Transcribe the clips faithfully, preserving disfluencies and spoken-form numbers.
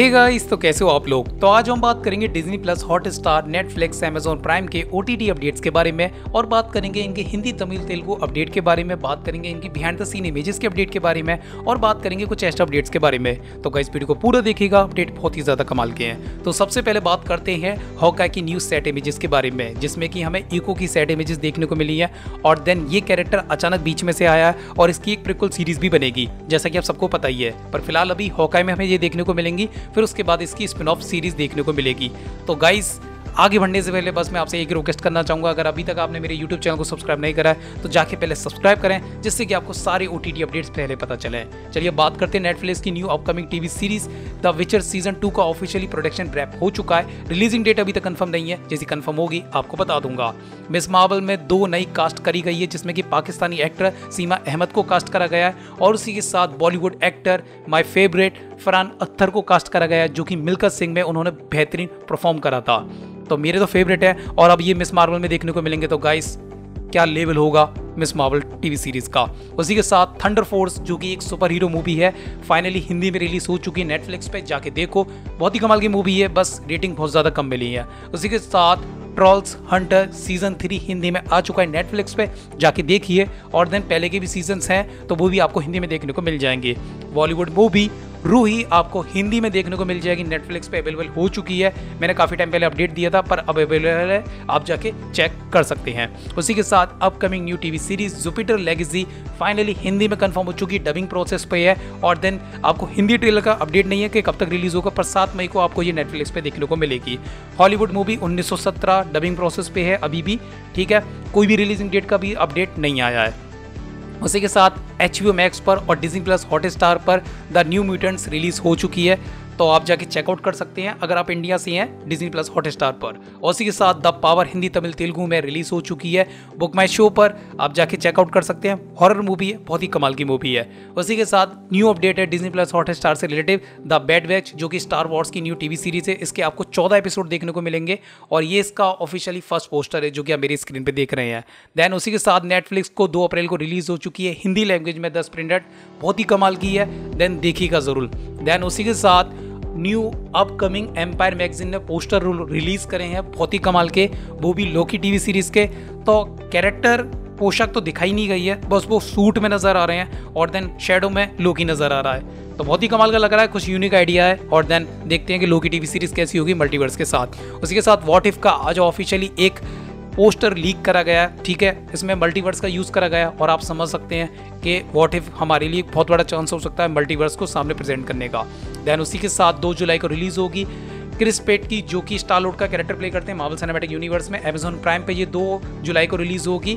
Hey guys, तो कैसे हो आप लोग। तो आज हम बात करेंगे Disney plus Hotstar, Netflix, Amazon prime के ओटीटी अपडेट्स के बारे में और बात करेंगे इनके हिंदी, तमिल, तेलुगु अपडेट के बारे में, बात करेंगे इनकी बिहाइंड द सीन इमेजेस के अपडेट के बारे में और बात करेंगे कुछ एक्स्ट्रा अपडेट्स के बारे में। तो गाइस वीडियो को पूरा देखिएगा, अपडेट बहुत ही ज्यादा कमाल के हैं। तो सबसे पहले बात करते हैं हॉकाई की न्यू सेट इमेजेस के बारे में, जिसमें कि हमें इको की सेट इमेजेस देखने को मिली है और देन ये कैरेक्टर अचानक बीच में से आया है और इसकी एक प्रीक्वल सीरीज भी बनेगी, जैसा कि आप सबको पता ही है। पर फिलहाल अभी हॉकाई में हमें ये देखने को मिलेंगी, फिर उसके बाद इसकी स्पिन ऑफ सीरीज देखने को मिलेगी। तो गाइस आगे बढ़ने से पहले बस मैं आपसे एक रिक्वेस्ट करना चाहूँगा, अगर अभी तक आपने मेरे YouTube चैनल को सब्सक्राइब नहीं करा है तो जाके पहले सब्सक्राइब करें, जिससे कि आपको सारे O T T अपडेट्स पहले पता चले। चलिए बात करते हैं नेटफ्लिक्स की new upcoming TV series the Witcher season two का। ऑफिशियली प्रोडक्शन रैप हो चुका है, रिलीजिंग डेट अभी तक कन्फर्म नहीं है, जैसी कन्फर्म होगी आपको बता दूंगा। मिस मार्वल में दो नई कास्ट करी गई है, जिसमें कि पाकिस्तानी एक्टर सीमा अहमद को कास्ट करा गया है और उसी के साथ Bollywood actor my favourite Farhan Akhtar को कास्ट करा गया है, जो कि मिल्खा सिंह में उन्होंने बेहतरीन परफॉर्म करा था। तो मेरे तो फेवरेट है और अब ये मिस मार्वल में देखने को मिलेंगे। तो गाइस क्या लेवल होगा मिस मार्वल टीवी सीरीज का। उसी के साथ थंडर फोर्स, जो कि एक सुपर हीरो मूवी है, फाइनली हिंदी में रिलीज हो चुकी है नेटफ्लिक्स पे, जाके देखो, बहुत ही कमाल की मूवी है, बस रेटिंग बहुत ज़्यादा कम मिली है। उसी के साथ trolls hunter season three Hindi में आ चुका है नेटफ्लिक्स पे, जाके देखिए। और देन पहले के भी सीजन्स हैं तो वो भी आपको हिंदी में देखने को मिल जाएंगे। बॉलीवुड मूवी रूही आपको हिंदी में देखने को मिल जाएगी, नेटफ्लिक्स पे अवेलेबल हो चुकी है, मैंने काफ़ी टाइम पहले अपडेट दिया था पर अब अवेलेबल है, आप जाके चेक कर सकते हैं। उसी के साथ upcoming new TV series Jupiter legacy finally Hindi में कंफर्म हो चुकी है, डबिंग प्रोसेस पे है और देन आपको हिंदी ट्रेलर का अपडेट नहीं है कि कब तक रिलीज होगा, पर सात मई को आपको ये नेटफ्लिक्स पे देखने को मिलेगी। हॉलीवुड मूवी उन्नीस सौ सत्रह डबिंग प्रोसेस पे है अभी भी, ठीक है, कोई भी रिलीजिंग डेट का भी अपडेट नहीं आया है। उसी के साथ H B O Max पर और Disney Plus Hotstar पर द न्यू म्यूटेंट्स रिलीज़ हो चुकी है, तो आप जाके चेकआउट कर सकते हैं अगर आप इंडिया से हैं Disney Plus Hotstar पर। और उसी के साथ द पावर हिंदी, तमिल, तेलुगु में रिलीज़ हो चुकी है BookMyShow पर, आप जाके चेकआउट कर सकते हैं। हॉरर मूवी है, बहुत ही कमाल की मूवी है। उसी के साथ न्यू अपडेट है Disney Plus Hotstar से रिलेटिव द बैड बैच, जो कि स्टार वॉर्स की न्यू टीवी सीरीज है, इसके आपको चौदह एपिसोड देखने को मिलेंगे और ये इसका ऑफिशियली फर्स्ट पोस्टर है, जो कि आप मेरी स्क्रीन पर देख रहे हैं। दैन उसी के साथ नेटफ्लिक्स को दो अप्रैल को रिलीज़ हो चुकी है हिंदी लैंग्वेज में द स्पिरिटेड, बहुत ही कमाल की है, देन देखिएगा ज़रूर। दैन उसी के साथ न्यू अपकमिंग एम्पायर मैगजीन ने पोस्टर रिलीज करे हैं, बहुत ही कमाल के, वो भी लोकी टीवी सीरीज के। तो कैरेक्टर पोशाक तो दिखाई नहीं गई है, बस वो सूट में नजर आ रहे हैं और देन शेडो में लोकी नजर आ रहा है, तो बहुत ही कमाल का लग रहा है, कुछ यूनिक आइडिया है। और देन देखते हैं कि लोकी टीवी सीरीज कैसी होगी मल्टीवर्स के साथ। उसी के साथ वॉट इफ का आज ऑफिशियली एक पोस्टर लीक करा गया, ठीक है, इसमें मल्टीवर्स का यूज़ करा गया और आप समझ सकते हैं कि व्हाट इफ हमारे लिए बहुत बड़ा चांस हो सकता है मल्टीवर्स को सामने प्रेजेंट करने का। दैन उसी के साथ दो जुलाई को रिलीज़ होगी क्रिस प्रैट की, जो कि स्टार-लॉर्ड का कैरेक्टर प्ले करते हैं मार्वल सिनेमैटिक यूनिवर्स में, अमेजॉन प्राइम पे ये दो जुलाई को रिलीज़ होगी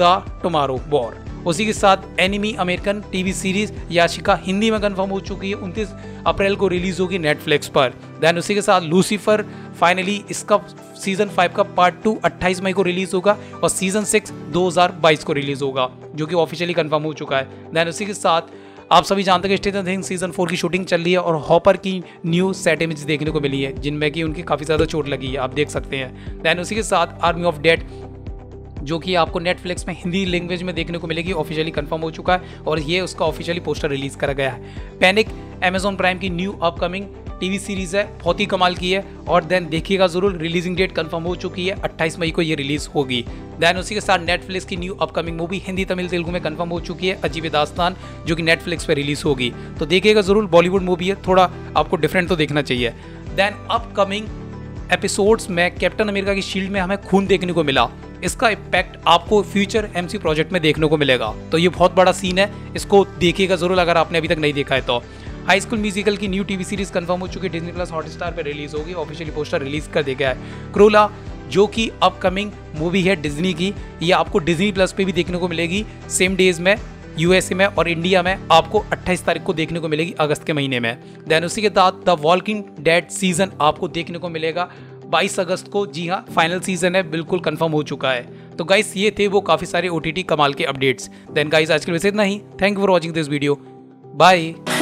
द टुमारो वॉर। उसी के साथ एनिमी अमेरिकन टीवी सीरीज याशिका हिंदी में कन्फर्म हो चुकी है, उनतीस अप्रैल को रिलीज़ होगी नेटफ्लिक्स पर। दैन उसी के साथ लूसीफर फाइनली इसका सीज़न फाइव का पार्ट टू अट्ठाईस मई को रिलीज़ होगा और सीज़न सिक्स दो हज़ार बाईस को रिलीज़ होगा, जो कि ऑफिशियली कंफर्म हो चुका है। दैन उसी के साथ आप सभी जानते हैं कि स्ट्रेंजर थिंग्स सीजन फोर की शूटिंग चल रही है और हॉपर की न्यू सेट इमेज देखने को मिली है, जिनमें कि उनकी काफ़ी ज़्यादा चोट लगी है, आप देख सकते हैं। दैन उसी के साथ आर्मी ऑफ डेड, जो कि आपको नेटफ्लिक्स में हिंदी लैंग्वेज में देखने को मिलेगी, ऑफिशियली कंफर्म हो चुका है और ये उसका ऑफिशियली पोस्टर रिलीज़ करा गया है। पैनिक अमेजॉन प्राइम की न्यू अपकमिंग टीवी सीरीज़ है, बहुत ही कमाल की है और देन देखिएगा ज़रूर। रिलीजिंग डेट कंफर्म हो चुकी है, अट्ठाईस मई को ये रिलीज़ होगी। देन उसी के साथ नेटफ्लिक्स की new upcoming movie Hindi, Tamil, Telugu में कंफर्म हो चुकी है अजीब दास्तान, जो कि नेटफ्लिक्स पर रिलीज़ होगी, तो देखिएगा ज़रूर। बॉलीवुड मूवी है, थोड़ा आपको डिफरेंट तो देखना चाहिए। देन अपकमिंग एपिसोड्स में कैप्टन अमेरिका की शील्ड में हमें खून देखने को मिला, इसका इम्पैक्ट आपको फ्यूचर एमसी प्रोजेक्ट में देखने को मिलेगा, तो ये बहुत बड़ा सीन है, इसको देखिएगा ज़रूर अगर आपने अभी तक नहीं देखा है तो। हाई स्कूल म्यूजिकल की न्यू टीवी सीरीज कंफर्म हो चुकी है, डिज्नी प्लस हॉटस्टार पर रिलीज़ होगी, ऑफिशियली पोस्टर रिलीज़ कर दिया गया है। क्रोला, जो कि अपकमिंग मूवी है डिज्नी की, ये आपको डिज्नी प्लस पे भी देखने को मिलेगी सेम डेज में, यूएसए में और इंडिया में आपको अट्ठाईस तारीख को देखने को मिलेगी अगस्त के महीने में। देन उसी के साथ द वॉकिंग डेड सीजन आपको देखने को मिलेगा बाईस अगस्त को, जी हाँ, फाइनल सीजन है, बिल्कुल कंफर्म हो चुका है। तो गाइस ये थे वो काफ़ी सारे ओटीटी कमाल के अपडेट्स। देन गाइस आज के लिए बस इतना ही, thank you for watching this video, bye.